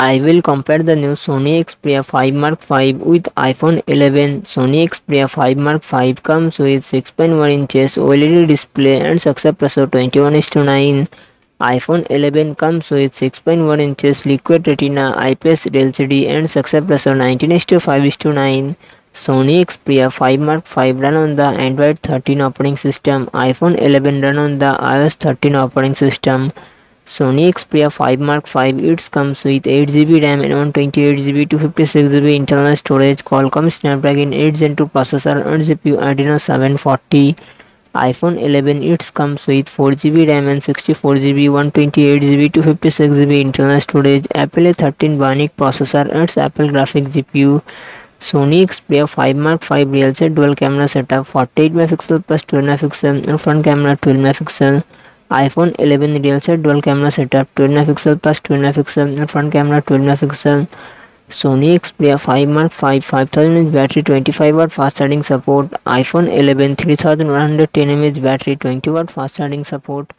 I will compare the new Sony Xperia 5 Mark 5 with iPhone 11. Sony Xperia 5 Mark 5 comes with 6.1 inches OLED display and success ratio 21:9. iPhone 11 comes with 6.1 inches liquid retina IPS LCD and success ratio 19:5:9. Sony Xperia 5 Mark 5 run on the Android 13 operating system. iPhone 11 run on the iOS 13 operating system. Sony Xperia 5 Mark 5 it comes with 8GB RAM and 128GB to 256GB internal storage. Qualcomm Snapdragon 8 Gen 2 processor and CPU Adreno 740. iPhone 11 it comes with 4GB RAM and 64GB, 128GB to 256GB internal storage. Apple A13 Bionic processor and Apple graphic GPU. Sony Xperia 5 Mark 5 real set dual camera setup 48MP plus 12MP and front camera 12MP. iPhone 11 real set dual camera setup 12MP plus 12MP and front camera 12MP. Sony Xperia 5 Mark 5 5000mAh battery 25W fast charging support. iPhone 11 3110mAh battery 20W fast charging support.